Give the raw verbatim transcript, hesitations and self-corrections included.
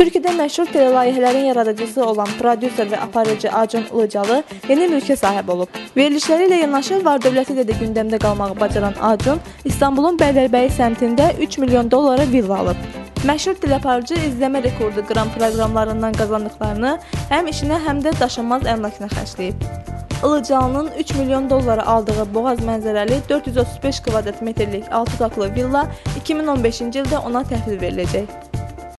Türkiyədə məşhur telelayihələrin yaradıcısı olan prodüser və aparıcı Acun Ilıcalı yeni mülkə sahib olub. Verilişləri ilə yanaşı var dövləti də gündəmdə qalmağı bacaran Acun İstanbulun Bəylərbəyi səmtində üç milyon dollara villa alıb. Məşhur teleaparıcı izləmə rekordu qıran proqramlarından qazandıqlarını həm işinə, həm də daşınmaz əmlakına xərcləyib. Ilıcalının üç milyon dollara aldığı Boğaz mənzərəli dörd yüz otuz beş kvadrat metrlik altı qatlı villa iki min on beşinci ildə ona təhvil veriləcək.